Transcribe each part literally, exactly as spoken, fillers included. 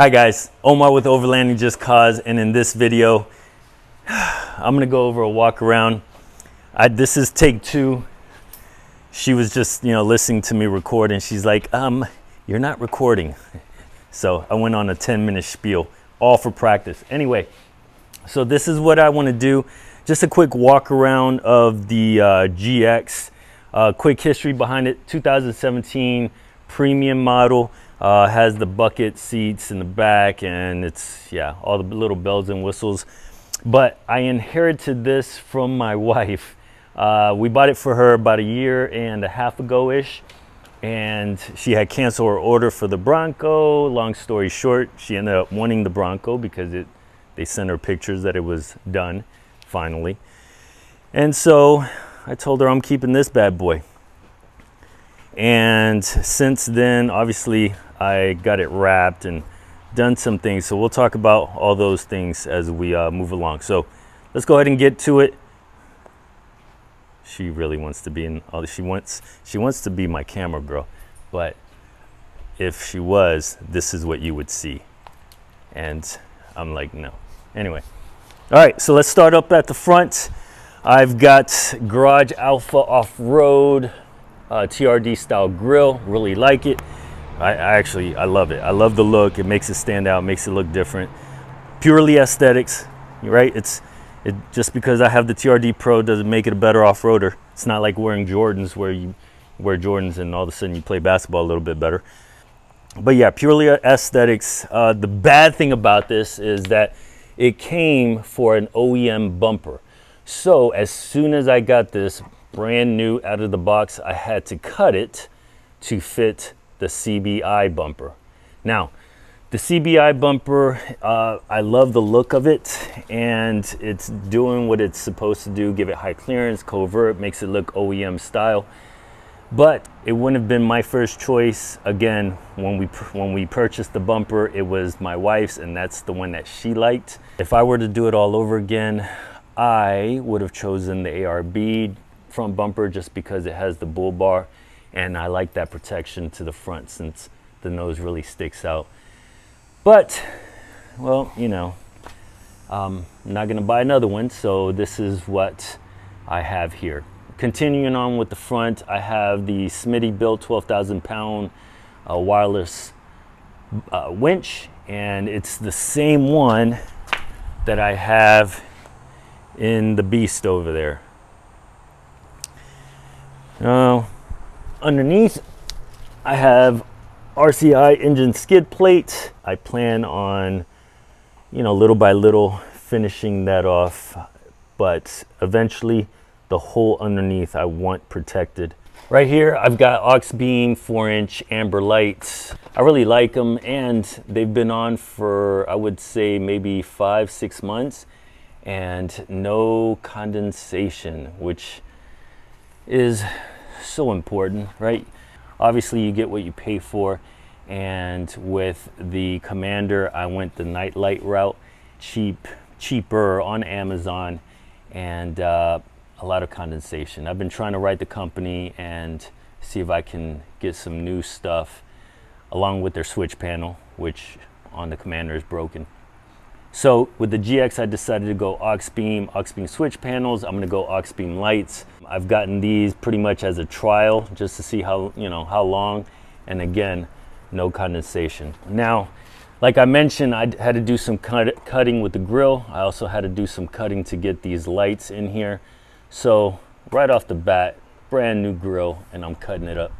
Hi guys, Omar with Overlanding Just Cause, and in this video, I'm gonna go over a walk around. I, this is take two. She was just, you know, listening to me record, and she's like, um, you're not recording. So I went on a ten minute spiel, all for practice. Anyway, so this is what I wanna do. Just a quick walk around of the uh, G X, uh, quick history behind it, two thousand seventeen premium model. Uh, has the bucket seats in the back, and it's, yeah, all the little bells and whistles. But I inherited this from my wife. Uh, we bought it for her about a year and a half ago-ish, and she had canceled her order for the Bronco. Long story short, she ended up wanting the Bronco because it, they sent her pictures that it was done, finally. And so I told her I'm keeping this bad boy. And since then, obviously, I got it wrapped and done some things, so we'll talk about all those things as we uh, move along. So let's go ahead and get to it. She really wants to be in all she wants she wants to be my camera girl, but if she was, this is what you would see, and I'm like, no. Anyway, all right, so let's start up at the front. I've got Garage Alpha Off Road uh, T R D style grill. Really like it. I actually, I love it. I love the look. It makes it stand out, makes it look different. Purely aesthetics, right? It's it, just because I have the T R D Pro doesn't make it a better off-roader. It's not like wearing Jordans where you wear Jordans and all of a sudden you play basketball a little bit better. But yeah, purely aesthetics. Uh, the bad thing about this is that it came for an O E M bumper. So as soon as I got this brand new out of the box, I had to cut it to fit the C B I bumper. Now, the C B I bumper, uh, I love the look of it, and it's doing what it's supposed to do, give it high clearance, covert, makes it look O E M style. But it wouldn't have been my first choice. Again, when we, when we purchased the bumper, it was my wife's, and that's the one that she liked. If I were to do it all over again, I would have chosen the A R B front bumper just because it has the bull bar. And I like that protection to the front since the nose really sticks out. But, well, you know, um, I'm not gonna buy another one, so this is what I have here. Continuing on with the front, I have the Smittybilt twelve thousand pound uh, wireless uh, winch, and it's the same one that I have in the Beast over there. Oh. Uh, underneath I have R C I engine skid plate. I plan on, you know, little by little finishing that off, but eventually the whole underneath I want protected. Right here I've got Auxbeam four inch amber lights. I really like them, and they've been on for, I would say, maybe five six months, and no condensation, which is so important, right? Obviously you get what you pay for, and with the Commander I went the night light route, cheap cheaper on Amazon, and uh, a lot of condensation. I've been trying to write the company and see if I can get some new stuff along with their switch panel, which on the Commander is broken. So with the G X, I decided to go Auxbeam, Auxbeam switch panels. I'm gonna go Auxbeam lights. I've gotten these pretty much as a trial just to see how, you know, how long, and again, no condensation. Now, like I mentioned, I had to do some cut cutting with the grill. I also had to do some cutting to get these lights in here. So right off the bat, brand new grill, and I'm cutting it up.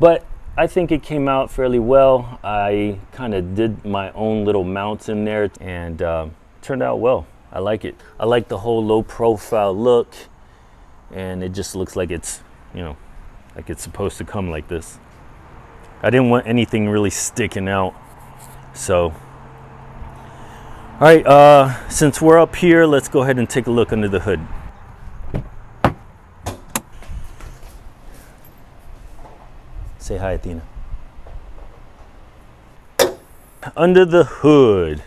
But I think it came out fairly well. I kind of did my own little mounts in there, and uh, turned out well. I like it. I like the whole low profile look, and it just looks like it's, you know, like it's supposed to come like this. I didn't want anything really sticking out. So, all right, uh, since we're up here, let's go ahead and take a look under the hood. Say hi, Athena. Under the hood,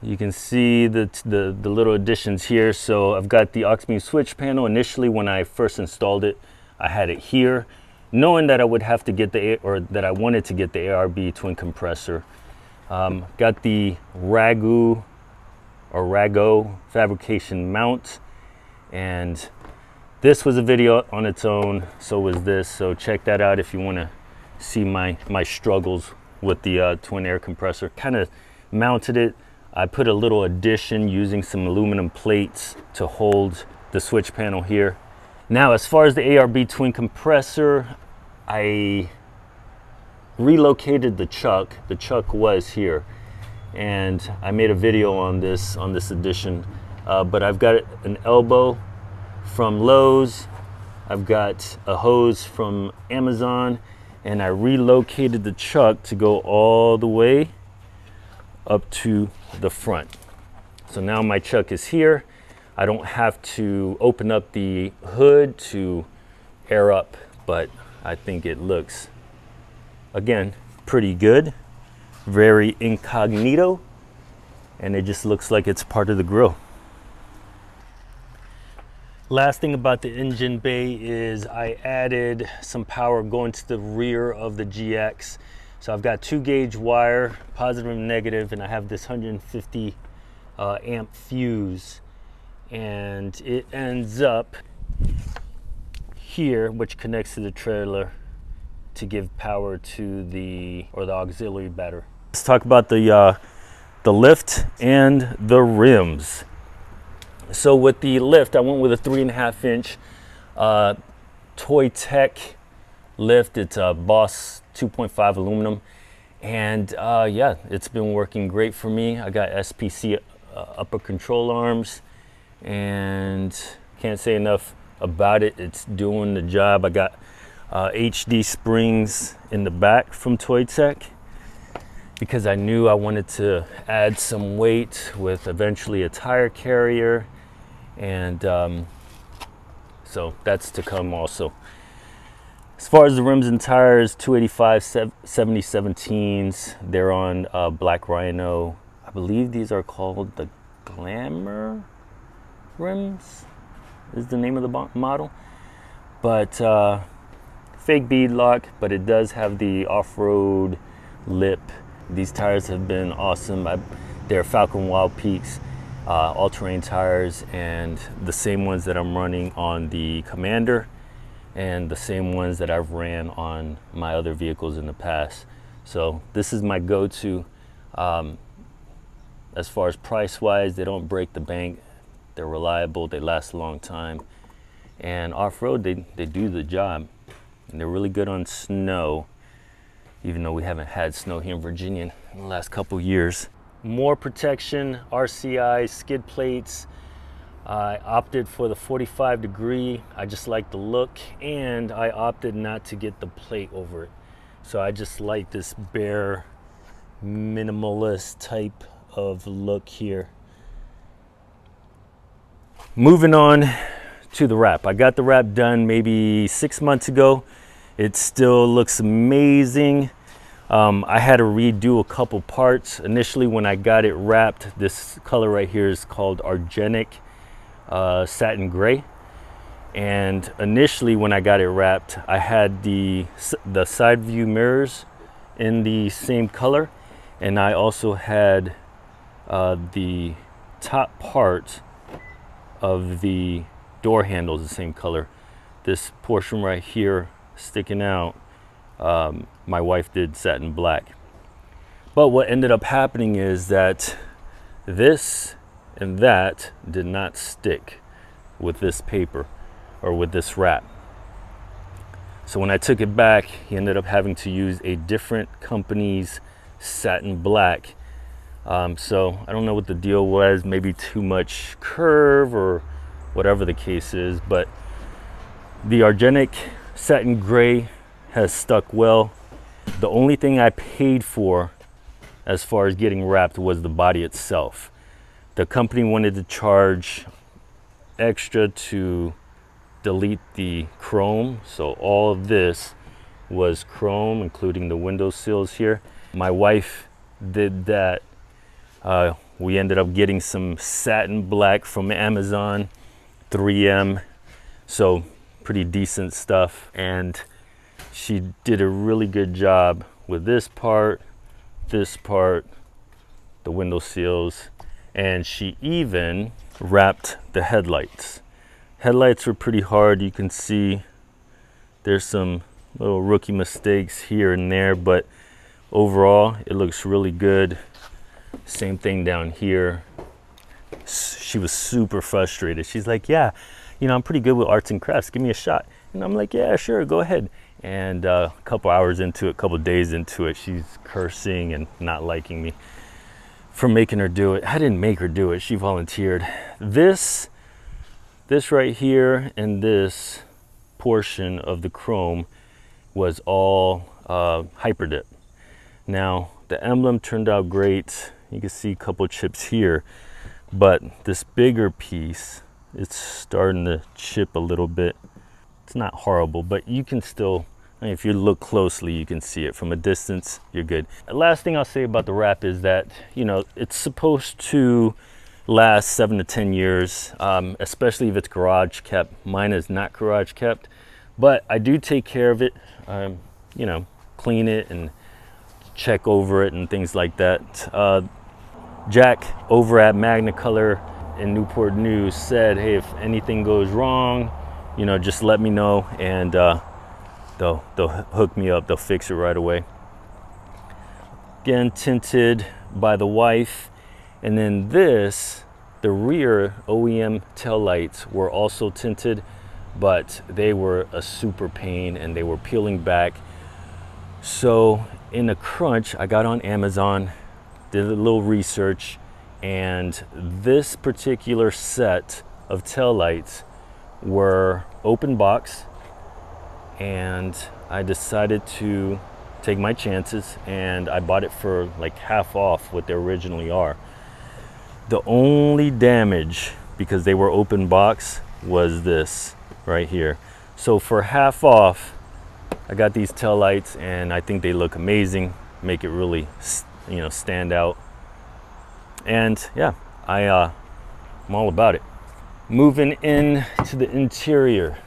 you can see the, the, the little additions here. So I've got the Auxbeam switch panel. Initially, when I first installed it, I had it here, knowing that I would have to get the, or that I wanted to get the A R B twin compressor. Um, got the Rago or Rago Fabrication mount, and this was a video on its own, so was this, so check that out if you want to see my my struggles with the uh, twin air compressor. Kind of mounted it, I put a little addition using some aluminum plates to hold the switch panel here. Now, as far as the A R B twin compressor, I relocated the chuck. The chuck was here, and I made a video on this on this addition, uh, but I've got an elbow from Lowe's, I've got a hose from Amazon, and I relocated the chuck to go all the way up to the front. So now my chuck is here. I don't have to open up the hood to air up, but I think it looks, again, pretty good. Very incognito, and it just looks like it's part of the grill. Last thing about the engine bay is I added some power going to the rear of the G X. So I've got two gauge wire, positive and negative, and I have this one hundred fifty uh, amp fuse, and it ends up here, which connects to the trailer to give power to the or the auxiliary battery. Let's talk about the uh, the lift and the rims. So with the lift, I went with a three and a half inch uh, Toy Tech lift. It's a Boss two point five aluminum, and uh, yeah, it's been working great for me. I got S P C uh, upper control arms, and can't say enough about it. It's doing the job. I got uh, H D springs in the back from Toy Tech, because I knew I wanted to add some weight with eventually a tire carrier, and um, so that's to come also. As far as the rims and tires, two eighty-five seventy seventeens, they're on uh, Black Rhino. I believe these are called the Glamour rims is the name of the model, but uh, fake bead lock, but it does have the off-road lip. These tires have been awesome. I, they're Falcon Wild Peaks uh, all-terrain tires, and the same ones that I'm running on the Commander, and the same ones that I've ran on my other vehicles in the past. So this is my go-to. Um, as far as price-wise, they don't break the bank. They're reliable, they last a long time, and off-road, they, they do the job, and they're really good on snow, even though we haven't had snow here in Virginia in the last couple years. More protection, R C I, skid plates. I opted for the forty-five degree. I just like the look, and I opted not to get the plate over it. So I just like this bare minimalist type of look here. Moving on to the wrap. I got the wrap done maybe six months ago. It still looks amazing. Um, I had to redo a couple parts. Initially, when I got it wrapped, this color right here is called Argenic uh, Satin Gray. And initially, when I got it wrapped, I had the, the side view mirrors in the same color. And I also had uh, the top part of the door handles the same color. This portion right here sticking out, um, my wife did satin black. But what ended up happening is that this and that did not stick with this paper or with this wrap. So when I took it back, he ended up having to use a different company's satin black. Um, so I don't know what the deal was, maybe too much curve or whatever the case is, but the Argenic Satin Gray has stuck well. The only thing I paid for as far as getting wrapped was the body itself. The company wanted to charge extra to delete the chrome, so all of this was chrome, including the window sills here. My wife did that. Uh, we ended up getting some satin black from Amazon, three M, so pretty decent stuff, and she did a really good job with this part, this part, the window seals, and she even wrapped the headlights. Headlights were pretty hard. You can see there's some little rookie mistakes here and there, but overall it looks really good. Same thing down here. She was super frustrated. She's like, yeah, you know, I'm pretty good with arts and crafts, give me a shot. And I'm like, yeah, sure, go ahead. And uh, a couple hours into it, a couple days into it, she's cursing and not liking me for making her do it. I didn't make her do it, she volunteered. This, this right here and this portion of the chrome was all uh, hyperdip. Now, the emblem turned out great. You can see a couple chips here, but this bigger piece, it's starting to chip a little bit. It's not horrible, but you can still, I mean, if you look closely, you can see it. From a distance, you're good. The last thing I'll say about the wrap is that, you know, it's supposed to last seven to ten years, um, especially if it's garage kept. Mine is not garage kept, but I do take care of it. Um, you know, clean it and check over it and things like that. Uh, Jack over at Magna Color in Newport News said, hey, if anything goes wrong, you know, just let me know, and uh, they'll, they'll hook me up, they'll fix it right away. Again, tinted by the wife. And then this, the rear O E M taillights were also tinted, but they were a super pain and they were peeling back. So in a crunch, I got on Amazon, did a little research, and this particular set of taillights were open box, and I decided to take my chances, and I bought it for like half off what they originally are. The only damage, because they were open box, was this right here. So for half off, I got these taillights, and I think they look amazing, make it really, you know, stand out. And yeah, I, uh, I'm all about it. Moving in to the interior,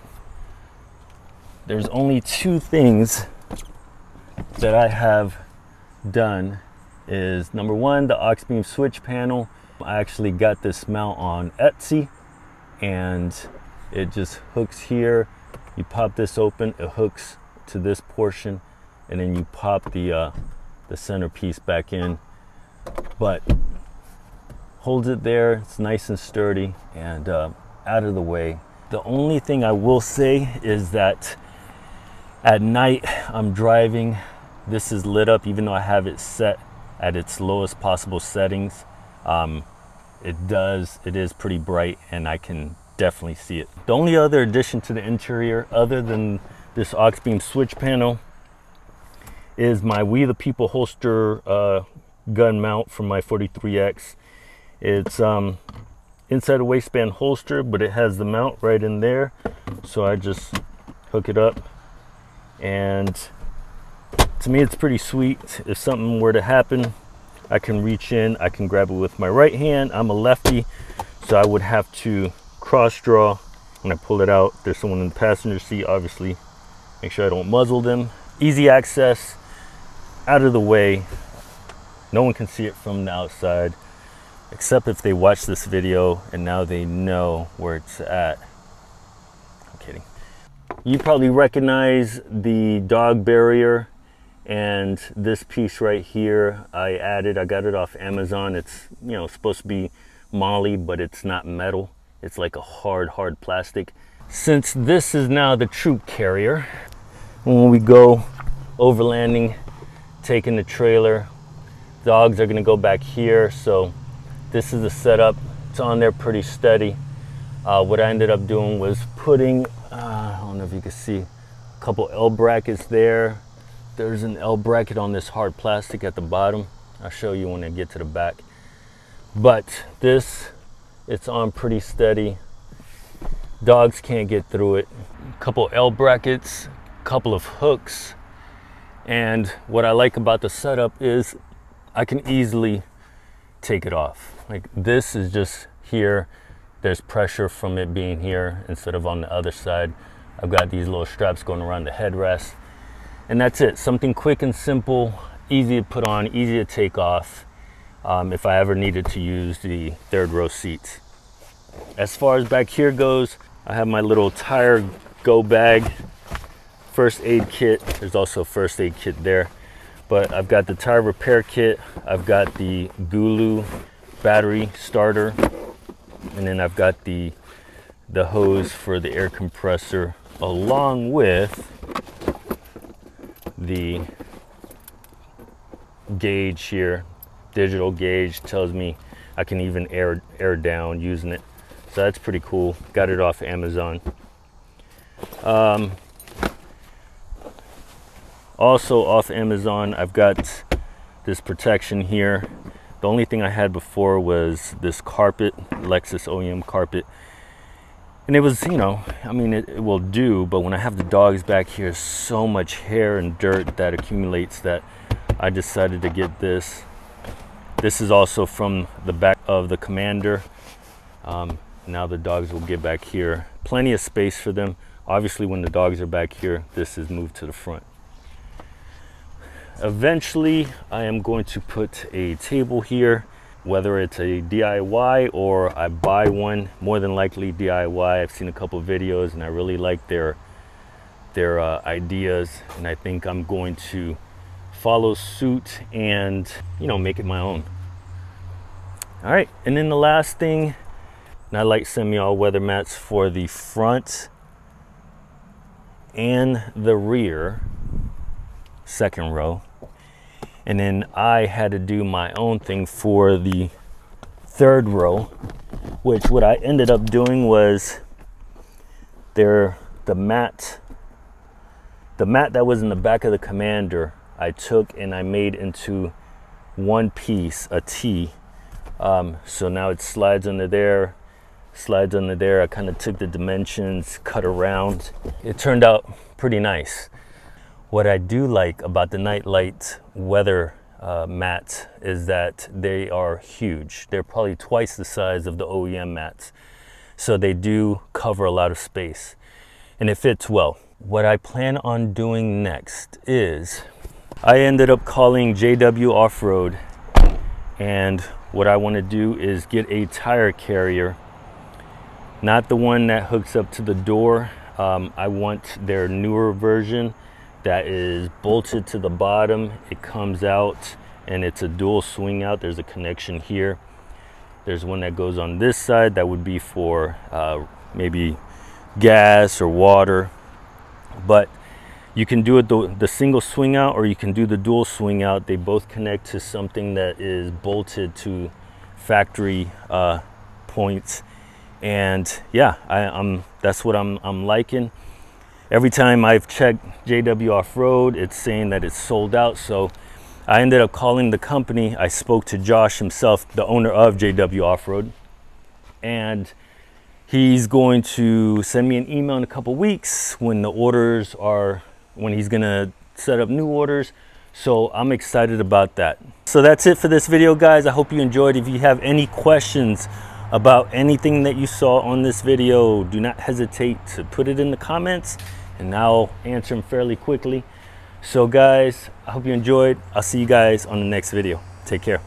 there's only two things that I have done. Is number one, the Auxbeam switch panel. I actually got this mount on Etsy, and it just hooks here. You pop this open, it hooks to this portion, and then you pop the uh, the center piece back in. But holds it there, it's nice and sturdy, and uh, out of the way. The only thing I will say is that at night I'm driving, this is lit up, even though I have it set at its lowest possible settings. Um, it does, it is pretty bright, and I can definitely see it. The only other addition to the interior, other than this Auxbeam switch panel, is my We The People holster uh, gun mount from my forty-three X. It's um, inside a waistband holster, but it has the mount right in there. So I just hook it up, and to me it's pretty sweet. If something were to happen, I can reach in, I can grab it with my right hand. I'm a lefty, so I would have to cross draw. When I pull it out, there's someone in the passenger seat, obviously. Make sure I don't muzzle them. Easy access, out of the way. No one can see it from the outside, except if they watch this video and now they know where it's at. I'm kidding. You probably recognize the dog barrier and this piece right here I added. I got it off Amazon. It's, you know, supposed to be moly, but it's not metal. It's like a hard, hard plastic. Since this is now the troop carrier, when we go overlanding, taking the trailer, dogs are gonna go back here. So this is the setup. It's on there pretty steady. Uh, what I ended up doing was putting, uh, I don't know if you can see, a couple L brackets there. There's an L bracket on this hard plastic at the bottom. I'll show you when I get to the back. But this, it's on pretty steady. Dogs can't get through it. A couple L brackets, a couple of hooks. And what I like about the setup is I can easily take it off. Like, this is just here, there's pressure from it being here instead of on the other side. I've got these little straps going around the headrest, and that's it. Something quick and simple, easy to put on, easy to take off, um, if I ever needed to use the third row seats. As far as back here goes, I have my little tire go bag, first aid kit. There's also a first aid kit there, but I've got the tire repair kit, I've got the Gooloo battery starter, and then I've got the the hose for the air compressor, along with the gauge here. Digital gauge tells me I can even air air down using it, so that's pretty cool. Got it off Amazon. Um, also off Amazon, I've got this protection here. The only thing I had before was this carpet, Lexus O E M carpet. And it was, you know, I mean, it, it will do, but when I have the dogs back here, so much hair and dirt that accumulates that I decided to get this. This is also from the back of the Commander. Um, now the dogs will get back here. Plenty of space for them. Obviously, when the dogs are back here, this is moved to the front. Eventually, I am going to put a table here, whether it's a D I Y or I buy one. More than likely D I Y. I've seen a couple of videos and I really like their their uh, ideas, and I think I'm going to follow suit and, you know, make it my own. All right, and then the last thing, I like semi all weather mats for the front and the rear second row. And then I had to do my own thing for the third row, which what I ended up doing was there, the mat, the mat that was in the back of the Commander, I took and I made into one piece, a T. Um, so now it slides under there, slides under there. I kind of took the dimensions, cut around. It turned out pretty nice. What I do like about the Nightlight weather uh, mats is that they are huge. They're probably twice the size of the O E M mats. So they do cover a lot of space and it fits well. What I plan on doing next is I ended up calling J W Offroad, and what I want to do is get a tire carrier. Not the one that hooks up to the door. Um, I want their newer version that is bolted to the bottom. It comes out and it's a dual swing out. There's a connection here. There's one that goes on this side that would be for uh, maybe gas or water, but you can do it the, the single swing out or you can do the dual swing out. They both connect to something that is bolted to factory uh, points. And yeah, I, I'm, that's what I'm, I'm liking. Every time I've checked J W Off-Road, it's saying that it's sold out. So I ended up calling the company. I spoke to Josh himself, the owner of J W Off-Road, and he's going to send me an email in a couple weeks when the orders are, when he's gonna set up new orders. So I'm excited about that. So that's it for this video, guys. I hope you enjoyed. If you have any questions about anything that you saw on this video, do not hesitate to put it in the comments, and I'll answer them fairly quickly. So guys, I hope you enjoyed. I'll see you guys on the next video. Take care.